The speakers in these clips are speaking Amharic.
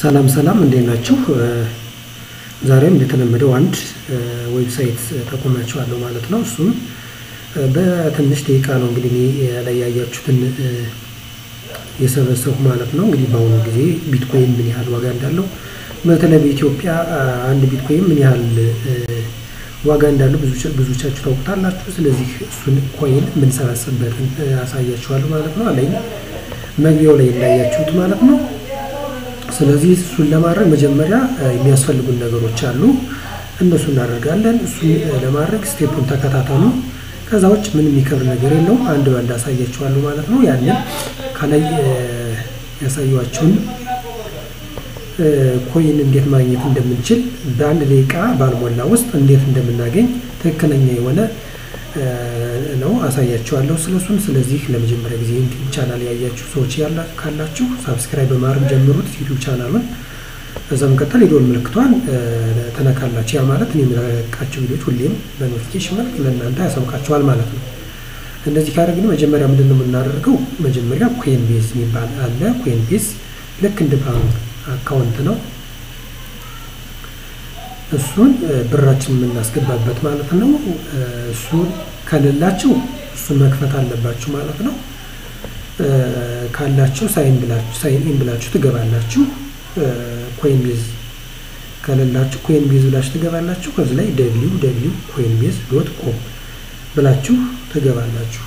ሰላም ሰላም እንዴት ናችሁ? ዛሬም እንደተለመደው አንድ ዌብሳይት ተቆማችኋለሁ ማለት ነው። እሱ በትንሽ ደቂቃ ነው እንግዲህ ያያያችሁትን የሰበሰብኩ ማለት ነው። እንግዲህ ባሁን ጊዜ ቢትኮይን ምን ያህል ዋጋ እንዳለው በተለይ በኢትዮጵያ አንድ ቢትኮይን ምን ያህል ዋጋ እንዳለው ብዙቻችሁ ታውቁታላችሁ። ስለዚህ እሱን ኮይን ምን ሰበሰብበትን አሳያችኋለሁ ማለት ነው። አለኝ መግቢያው ላይ ያያችሁት ማለት ነው። ስለዚህ እሱን ለማድረግ መጀመሪያ የሚያስፈልጉ ነገሮች አሉ። እነሱን እናደርጋለን። እሱን ለማድረግ ስቴፑን ተከታታሉ። ከዛውጭ ምንም ይከብር ነገር የለውም። አንድ ባንድ አሳያችኋለሁ ማለት ነው። ያንን ከላይ ያሳያችሁን ኮይን እንዴት ማግኘት እንደምንችል በአንድ ደቂቃ ባልሞላ ውስጥ እንዴት እንደምናገኝ ተከለኛ የሆነ ነው አሳያችኋለሁ ስለሱን። ስለዚህ ለመጀመሪያ ጊዜ YouTube ቻናል ያያችሁ ሰዎች ካላችሁ Subscribe በማድረግ ጀምሩት YouTube ቻናሉን። እዛም ከተል የዶል ምልክቷን ተነካላችሁ። ያ ማለት እኔ ምለቃችሁ ቪዲዮች ሁሌም በኖቲፊኬሽን መልክ ለእናንተ ያሳውቃችኋል ማለት ነው። እንደዚህ ካደረግን መጀመሪያ ምንድነው እናደርገው? መጀመሪያ Coinbase የሚባል አለ። Coinbase ልክ እንደ ባንክ አካውንት ነው። እሱን ብራችንን እናስገባበት ማለት ነው። እሱን ካላችሁ እሱን መክፈት አለባችሁ ማለት ነው። ካላችሁ ሳይን ኢን ብላችሁ ትገባላችሁ። Coinbase ካላችሁ Coinbase ብላችሁ ትገባላችሁ። ከዚህ ላይ www.coinbase.com ብላችሁ ትገባላችሁ።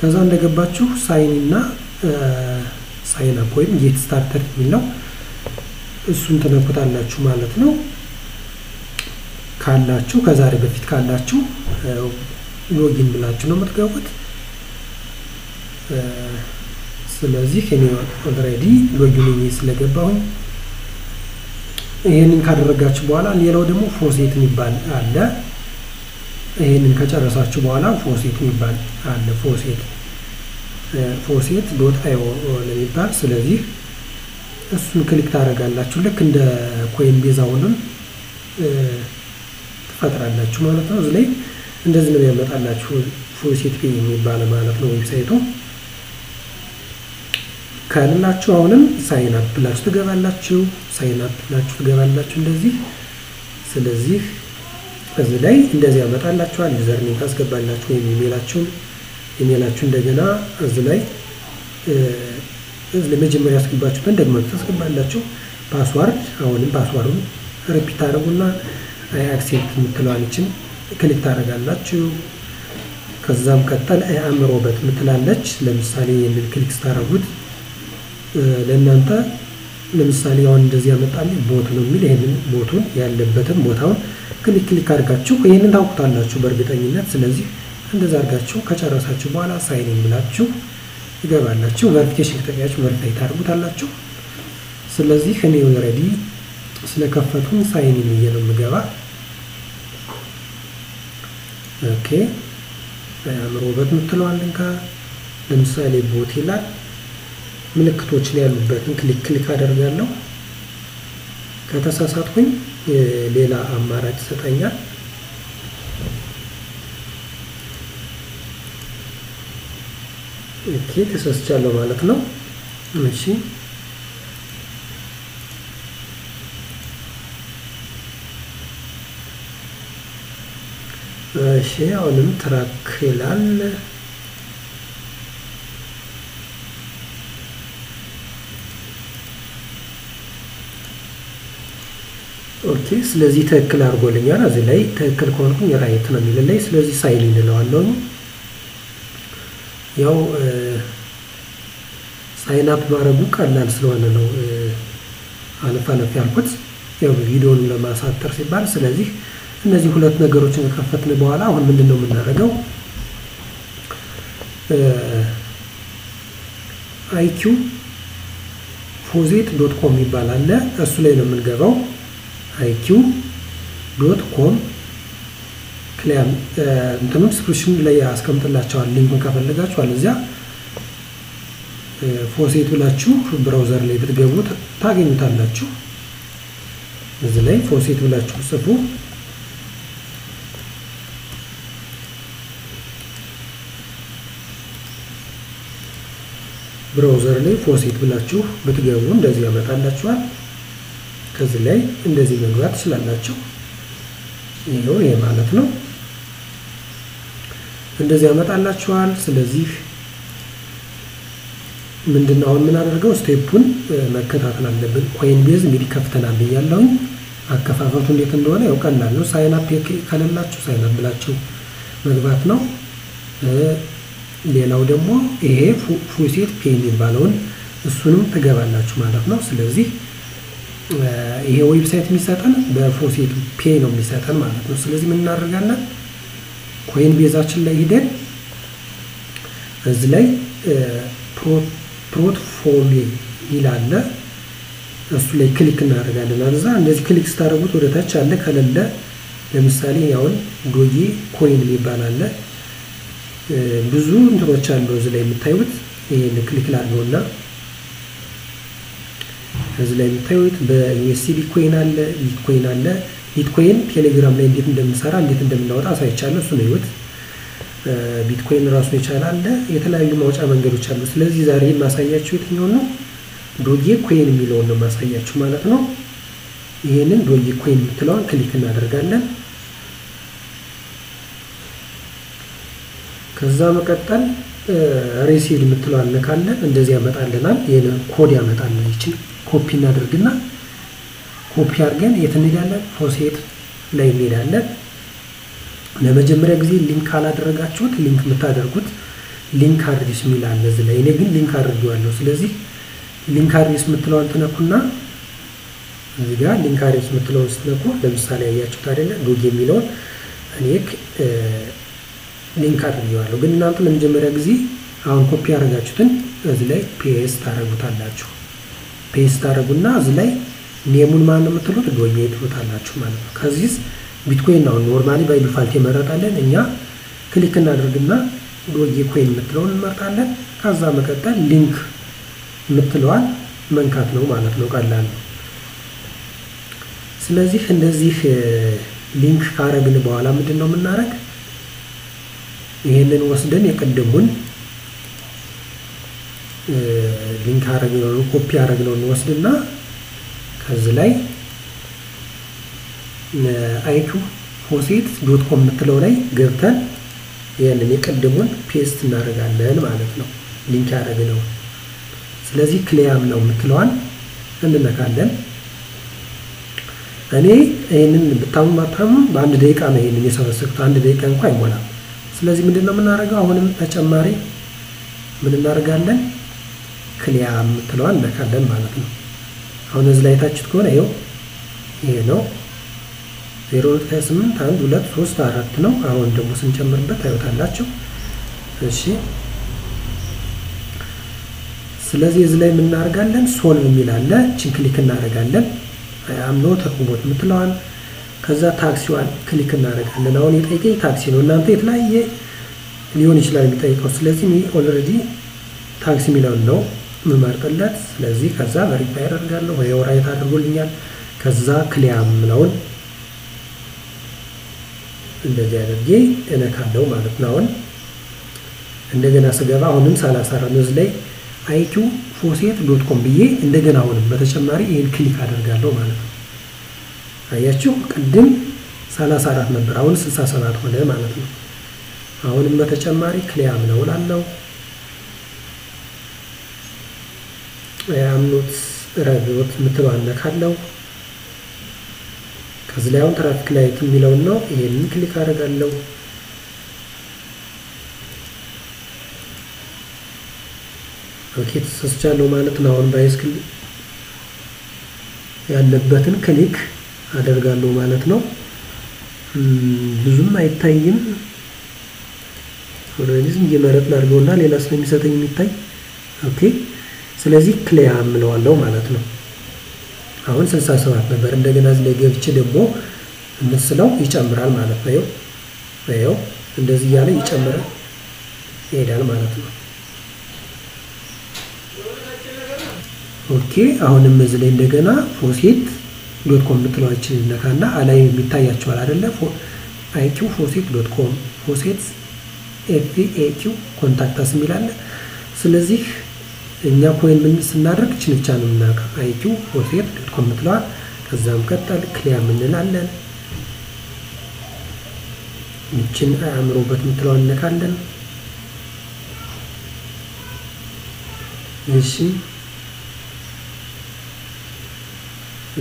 ከዛ እንደገባችሁ ሳይን እና ሳይን አፕ ወይም ጌት ስታርተድ የሚለው እሱን ተነኩታላችሁ ማለት ነው። ካላችሁ ከዛሬ በፊት ካላችሁ ሎጊን ብላችሁ ነው መጥገቡት። ስለዚህ እኔ ኦልሬዲ ሎጊን ስለገባሁ ይሄንን ካደረጋችሁ በኋላ ሌላው ደግሞ ፎሴት የሚባል አለ። ይሄንን ከጨረሳችሁ በኋላ ፎሴት የሚባል አለ። ፎሴት.io ለሚባል ስለዚህ እሱን ክሊክ ታደርጋላችሁ። ልክ እንደ Coinbase አሁንም ፈጥራላችሁ ማለት ነው። ስለዚህ እንደዚህ ነው ያመጣላችሁ ፎሴት የሚባል ማለት ነው ዌብሳይቱ። ካላችሁ አሁንም ሳይን አፕ ብላችሁ ትገባላችሁ። እንደዚህ ስለዚህ እዚህ ላይ እንደዚህ ያመጣላችኋል። ዩዘርኔም ታስገባላችሁ ወይም ኢሜላችሁ እንደገና እዚህ ላይ ለመጀመሪያ ያስገባችሁት እንደገና ታስገባላችሁ። ፓስወርድ አሁንም ፓስወርዱን ሪፒት አድርጉና አክሴፕት ምትሏንችን ክሊክ ታደርጋላችሁ። ከዛም ከተል አምሮበት ምትላለች። ለምሳሌ የምን ክሊክ ስታደርጉት ለእናንተ ለምሳሌ አሁን እንደዚህ ያመጣልኝ ቦት ነው የሚል ይሄንን ቦቱን ያለበትን ቦታውን ክሊክ አድርጋችሁ ይሄንን ታውቁታላችሁ በእርግጠኝነት። ስለዚህ እንደዛ አድርጋችሁ ከጨረሳችሁ በኋላ ሳይን ኢን ብላችሁ ይገባላችሁ። ቨሪፊኬሽን ተቀያችሁ ቨሪፋይ ታደርጉታላችሁ። ስለዚህ እኔ ኦልሬዲ ስለከፈቱኝ ሳይን ኢን እየነምገባ ኦኬ አምሮበት ምትሏል እንካ ለምሳሌ ቦት ይላል። ምልክቶች ላይ ያሉበትን ክሊክ አደርጋለሁ። ከተሳሳትኩኝ ሌላ አማራጭ ሰጠኛል። ኦኬ ተሳስቻለሁ ማለት ነው። እሺ አሁንም ትራክ ይላል። ኦኬ ስለዚህ ተክል አርጎልኛል። አዚ ላይ ተክል ኮንኩኝ ራይት ነው የሚለኝ። ስለዚህ ሳይን ኢን እለዋለሁ። ያው ሳይን አፕ ማድረጉ ቀላል ስለሆነ ነው አለፋለፍ ያልኩት ያው ቪዲዮውን ለማሳተር ሲባል። ስለዚህ እነዚህ ሁለት ነገሮችን ከፈትን በኋላ አሁን ምንድነው የምናደርገው? iq.foset.com ይባላል። እሱ ላይ ነው የምንገባው። iq.com ክሊም እንትኑን ስፕሪሽን ላይ አስቀምጥላችኋል ሊንኩን ካፈልጋችሁ አለዚያ ፎሴት ብላችሁ ብራውዘር ላይ ብትገቡ ታገኙታላችሁ። እዚህ ላይ ፎሴት ብላችሁ ጽፉ። browser ላይ ፎሲት ብላችሁ ብትገቡ እንደዚህ ያመጣላችኋል። ከዚህ ላይ እንደዚህ መግባት ትችላላችሁ። ይሄው ይሄ ማለት ነው እንደዚህ ያመጣላችኋል። ስለዚህ ምንድነው አሁን ምን አደርገው ስቴፑን መከታተል አለብን። ኮይንቤዝ እንግዲህ ከፍተናል ይያለው አከፋፈቱ እንዴት እንደሆነ ያው ቀላል ነው። ሳይን አፕ ከሌላችሁ ሳይን አፕ ብላችሁ መግባት ነው። ሌላው ደግሞ ይሄ ፎሲት ፔይ የሚባለውን እሱንም ተገባላችሁ ማለት ነው። ስለዚህ ይሄ ዌብሳይት የሚሰጠን በፎሲት ፔይ ነው የሚሰጠን ማለት ነው። ስለዚህ ምን እናደርጋለን ኮይንቤዛችን ላይ ሄደን እዚህ ላይ portfolio ይላል እሱ ላይ ክሊክ እናደርጋለን። አዛ እንደዚህ ክሊክ ስታደርጉት ወደ ታች አለ ከለለ ለምሳሌ ያው ዶጂ ኮይን ይባላል ብዙ እንትሮች አሉ እዚህ ላይ የምታዩት። ይሄን ክሊክ ላድርገውና እዚህ ላይ የምታዩት በUSD ኮይን አለ ቢትኮይን አለ። ቢትኮይን ቴሌግራም ላይ እንዴት እንደምንሰራ እንዴት እንደምናወጣ አሳይቻለሁ። እሱ ነው ይወት ቢትኮይን ራሱ ይቻላል የተለያዩ ማውጫ መንገዶች አሉ። ስለዚህ ዛሬ ማሳያችሁ የትኛው ነው ዶጂ ኮይን የሚለውን ነው ማሳያችሁ ማለት ነው። ይሄንን ዶጂ ኮይን የምትለውን ክሊክ እናደርጋለን። ከዛ መቀጠል ሪሲድ የምትለዋን ነካለን እንደዚህ ያመጣልናል። ይሄን ኮድ ያመጣልናል። እቺን ኮፒ እናደርግና ኮፒ አድርገን የተነዳለን ፎሴት ላይ እንሄዳለን። ለመጀመሪያ ጊዜ ሊንክ አላደረጋችሁት ሊንክ የምታደርጉት ሊንክ አድርስ ሚላል ለዚህ ላይ እኔ ግን ሊንክ አድርጌዋለሁ። ስለዚህ ሊንክ አድርስ የምትለዋን ተነኩና እዚህ ጋር ሊንክ አድርስ የምትለውን ስትነኩ ለምሳሌ ያያችሁት አይደለ ዶጂ የሚለውን እኔክ ሊንክ አድርጌዋለሁ። ግን እናንተ ለመጀመሪያ ጊዜ አሁን ኮፒ አደረጋችሁትን እዚህ ላይ ፔስት ታደርጉታላችሁ። ፔስት ታደርጉና እዚህ ላይ ኔሙን ማን የምትሉት ዶጂ ትሉታላችሁ ማለት ነው። ከዚህ ቢትኮይን ነው ኖርማሊ ባይ ዲፋልት የመረጣለን። እኛ ክሊክ እናደርግና ዶጂ ኮይን የምትለውን እንመርጣለን። ከዛ መቀጠል ሊንክ የምትለዋን መንካት ነው ማለት ነው ቀላል ነው። ስለዚህ እንደዚህ ሊንክ ካረግን በኋላ ምንድነው የምናረግ ይሄንን ወስደን የቀደሙን ሊንክ አረግነው ኮፒ አረግነው ወስደና ከዚህ ላይ aitu.fosit.com ምትለው ላይ ገብተን ያንን የቀደሙን ፔስት እናደርጋለን ማለት ነው ሊንክ ያደርገነው። ስለዚህ ክሊያም ነው ምትለዋን እንነካለን። እኔ ይሄንን በጣም በአንድ ደቂቃ ነው ይሄንን የሰበሰብኩት አንድ ደቂቃ እንኳን አይሞላም። ስለዚህ ምንድነው የምናደርገው አሁንም ተጨማሪ ምን እናደርጋለን ክሊያም ምትለዋን እንነካለን ማለት ነው። አሁን እዚህ ላይ ታችሁት ከሆነ ይሄው ይሄ ነው 0.81234 ነው። አሁን ደግሞ ስንጨምርበት አይወጣላችሁ። እሺ ስለዚህ እዚህ ላይ ምን እናደርጋለን ሶልቭ የሚላለ እቺን ክሊክ እናደርጋለን። አምኖ ተቆቦት ምትለዋል ከዛ ታክሲዋን ክሊክ እናደርጋለን። አሁን የጠይቀኝ ታክሲ ነው እናንተ የተለያየ ሊሆን ይችላል የሚጠይቀው። ስለዚህ እኔ ኦልሬዲ ታክሲ የሚለውን ነው መመርጠለት። ስለዚህ ከዛ ቬሪፋይ አደርጋለሁ ወይ ኦራይት አድርጎልኛል። ከዛ ክሊያም ምለውን እንደዚህ አድርጌ እነካለሁ ማለት ነው። አሁን እንደገና ስገባ አሁንም 34 ላይ aitu.fosit.com ብዬ እንደገና አሁንም በተጨማሪ ይሄን ክሊክ አደርጋለሁ ማለት ነው። አያችሁ ቀድም 34 ነበር አሁን 67 ሆነ ማለት ነው። አሁንም በተጨማሪ ክሊያም ነው ላለው ያምኑት ረብዮት ምትባነካለው። ከዚህ ላይ አሁን ትራፊክ ላይት የሚለውን ነው ይሄን ክሊክ አደርጋለሁ። ኦኬ ተስቻለሁ ማለት ነው። አሁን ባይስክል ያለበትን ክሊክ አደርጋለሁ ማለት ነው። ብዙም አይታይም ኦሬዲዝም የመረጥ ላድርገውና ሌላ ስለሚሰጠኝ የሚታይ ኦኬ ስለዚህ ክሊያም ነው ማለት ነው። አሁን 67 ነበር እንደገና እዚህ ላይ ገብቼ ደግሞ እንስለው ይጨምራል ማለት ነው። ይሄው እንደዚህ ያለ ይጨምራል ይሄዳል ማለት ነው። ኦኬ አሁንም እዚህ ላይ እንደገና fosit.com ምትለዋችን ነካና አላይ የሚታያችኋል አይደለ aitu.fosit.com fosit faq ኮንታክት አስሚላለ። ስለዚህ እኛ ኮይን ምን ስናደርግ ችንቻን እናካ አይኪው ፕሮሴስ ኮምፕሊትላ ከዛም ቀጣል ክሊያ ምን እንላለን እቺን አምሮበት ምትለው እንነካለን እሺ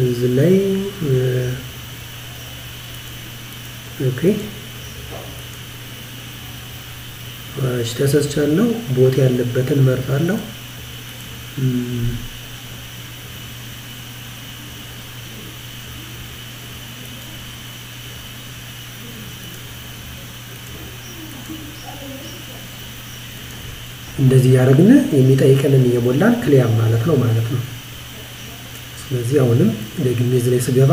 እዝላይ ኦኬ ተሰስቻለሁ ቦት ያለበትን መርጣለሁ እንደዚህ ያረግነ የሚጠይቀንን እየሞላን ክሊያ ማለት ነው ስለዚህ አሁንም ደግሜ እዚህ ስገባ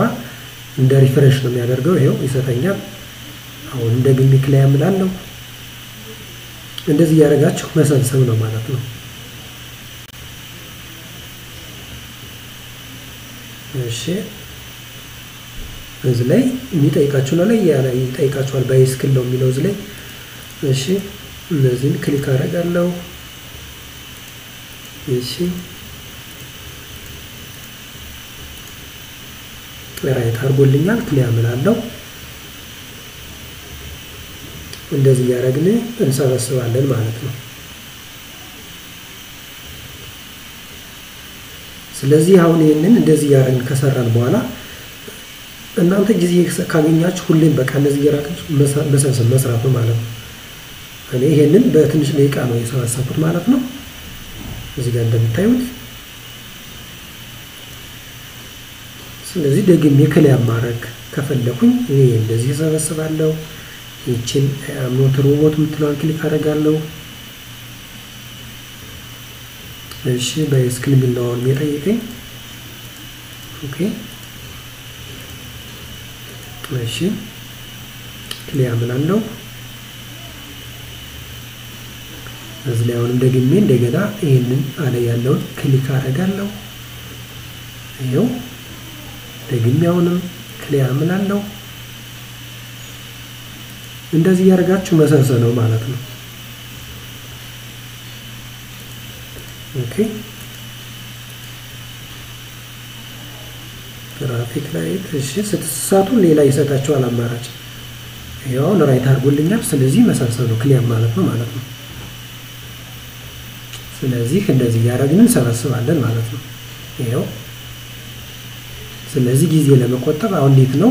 እንደ ሪፍሬሽ ነው የሚያደርገው ይሄው ይሰጠኛል አሁን ደግሜ ክሊያ እምላለሁ እንደዚህ ያረጋችሁ መሰብሰብ ነው ማለት ነው እሺ እዚህ ላይ የሚጠይቃችሁና ላይ ይጠይቃችኋል ባይስክል ነው የሚለው እዚህ ላይ እሺ እነዚህን ክሊክ አደርጋለሁ እሺ ራይት አርጎልኛል ክሊያ እምላለሁ እንደዚህ ያረግነ እንሰበስባለን ማለት ነው ስለዚህ አሁን ይሄንን እንደዚህ ያረን ከሰራን በኋላ እናንተ ጊዜ ካገኛችሁ ሁሌም በቃ እንደዚህ ያረጋችሁ መሰብሰብ መስራት ማለት ነው እኔ ይሄንን በትንሽ ደቂቃ ነው የሰራሁት ማለት ነው እዚህ ጋር እንደምታዩት ስለዚህ ደግሜ ክሊያ ማድረግ ከፈለኩኝ እኔ እንደዚህ ሰበስባለሁ ይችን ሞተር ሮቦት ምትለዋን ክሊክ አደርጋለሁ እሺ ባይስክል ቢለዋን የሚጠይቀኝ ኦኬ እሺ ክሊያ እምላለሁ እዚህ ላይ አሁን ደግሜ እንደገና ይሄንን አለ ያለውን ክሊክ አደርጋለሁ ይሄው ደግሜ አሁንም ክሊያ እምላለሁ እንደዚህ ያረጋችሁ መሰብሰብ ነው ማለት ነው ኦኬ ትራፊክ ላይት እሺ ስትሳቱ ሌላ ይሰጣችኋል አማራጭ ያው ራይት አርጉልኛል ስለዚህ መሰብሰብ ነው ክሊያ ማለት ነው ስለዚህ እንደዚህ ያረግንን ሰብስባለን ማለት ነው ይሄው ስለዚህ ጊዜ ለመቆጠብ አሁን እንዴት ነው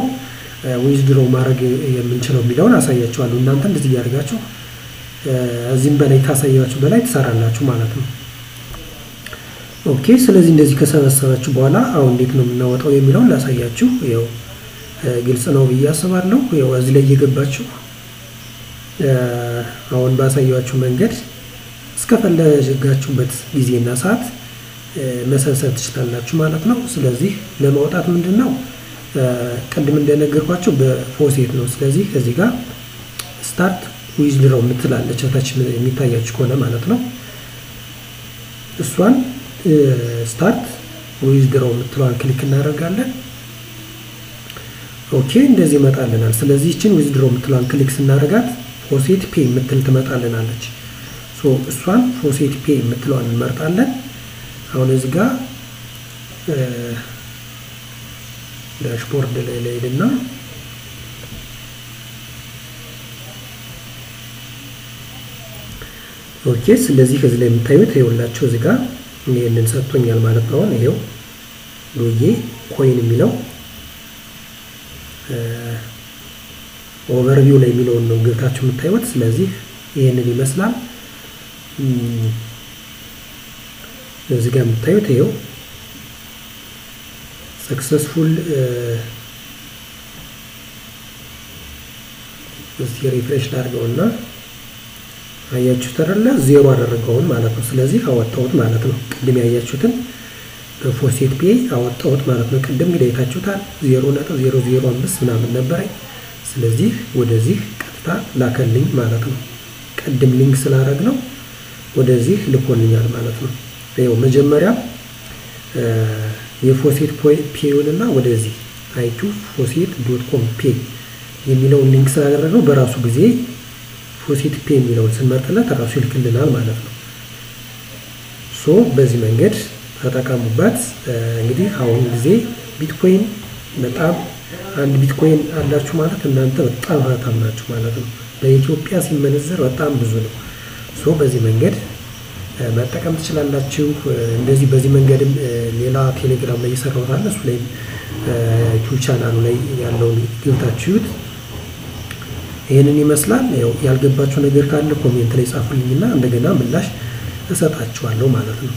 ዊዝድሮ ማድረግ የምንችለው ቢለውን አሳያችኋለሁ እናንተ እንደዚህ ያርጋችሁ እዚህም በላይ ታሳያችሁ በላይ ተሰራላችሁ ማለት ነው ኦኬ ስለዚህ እንደዚህ ከሰበሰባችሁ በኋላ አሁን እንዴት ነው እናወጣው የሚለውን ላሳያችሁ ያው ግልጽ ነው ብዬ አስባለሁ ያው እዚህ ላይ እየገባችሁ አሁን ባሳያችሁ መንገድ እስከፈለጋችሁበት ጊዜና ሰዓት መሰብሰብ ትችላላችሁ ማለት ነው ስለዚህ ለማውጣት ምንድነው ቀድም እንደነገርኳችሁ በፎሴት ነው ስለዚህ ከዚህ ጋር ስታርት ዊዝድሮው ምትላለች ታች የሚታያችሁ ቆለ ማለት ነው እሷን ስታርት ዊዝድሮው ምትሏን ክሊክ እናደርጋለን ኦኬ እንደዚህ መጣለናል ስለዚህ እቺን ዊዝድሮው ምትሏን ክሊክ ስናደርጋት ፎሴት ፔ ምትል ትመጣለናለች so እሷን ፎሴት ፔ ምትሏን እንመርጣለን አሁን እዚህ ጋር dashboard ላይ ሄድና ኦኬ ስለዚህ ከዚህ ላይ የምታዩት ይኸውላችሁ እዚህ ጋር ይሄንን ሰጥቶኛል ማለት ነው ይሄው ሎጊ ኮይን የሚለው ኦቨርቪው ላይ የሚለው ነው ገብታችሁ የምታዩት ስለዚህ ይሄንን ይመስላል እዚህ ጋር የምታዩት ይሄው successful እዚህ ሪፍሬሽ አድርገውና አያችሁ ተረለ ዜሮ አደረገውን ማለት ነው ስለዚህ አወጣሁት ማለት ነው ቅድም ያያችሁትን በፎሴት ፔ አወጣሁት ማለት ነው ቅድም ግዴታችሁታል 0.005 ምናምን ነበር ስለዚህ ወደዚህ ቀጥታ ላከልኝ ማለት ነው ቅድም ሊንክ ስላደረግነው ወደዚህ ልኮልኛል ማለት ነው ያው መጀመሪያ የፎሴት ፔውልና ወደዚህ i2foset.com pay የሚለው ሊንክ ስላደረገው በራሱ ጊዜ ፎሴት ፔ የሚለውን ስንመርጥለት ራሱ ይልክልናል ማለት ነው So በዚህ መንገድ ተጠቀሙበት እንግዲህ አሁን ጊዜ ቢትኮይን በጣም አንድ ቢትኮይን አላችሁ ማለት እናንተ በጣም ሀብታም ናችሁ ማለት ነው በኢትዮጵያ ሲመነዘር በጣም ብዙ ነው so በዚህ መንገድ መጠቀም ትችላላችሁ እንደዚህ በዚህ መንገድም ሌላ ቴሌግራም ላይ እየሰራሁታል እሱ ላይ ዩቲዩብ ቻናሉ ላይ ያለው ገብታችሁት ይሄንን ይመስላል ያልገባችሁ ነገር ካለ ኮሜንት ላይ ጻፉልኝና እንደገና ምላሽ እሰጣችኋለሁ ማለት ነው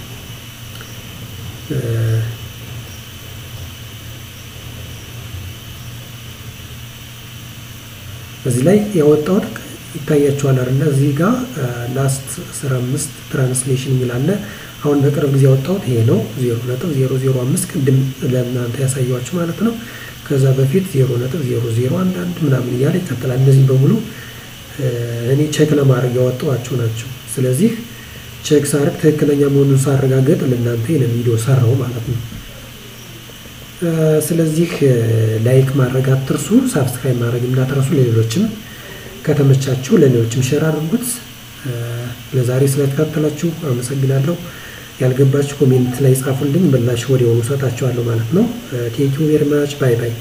በዚህ ላይ ያወጣው ይታያችኋል አይደል እዚህ ጋር ላስት 15 ትራንስሌሽን ይላል አሁን በቅርብ ጊዜ ያወጣው ይሄ ነው 0.005 ቅድም ለእናንተ ያሳያችሁ ማለት ነው ከዛ በፊት 0.001 ምናምን ይያል ይከተላል እንደዚህ በሙሉ እኔ ቼክ ለማድረግ ያወጣዋችሁ ናቸው ስለዚህ ቼክ ሳርክ ተከለኛ መሆኑን ሳረጋግጥ ለእናንተ ይሄን ቪዲዮ ሰራው ማለት ነው ስለዚህ ላይክ ማድረግ አትርሱ ሰብስክራይብ ማድረግ እንዳትረሱ ለሌሎችም ከተመቻችሁ ለሌሎችም ሼር አድርጉት ለዛሬ ስለተከታተላችሁ አመሰግናለሁ ያልገባችሁ ኮሜንት ላይ ጻፉልኝ በላሽ ወዲያው እሰጣችኋለሁ ማለት ነው ቴንክ ዩ ቬሪ ማች ባይ ባይ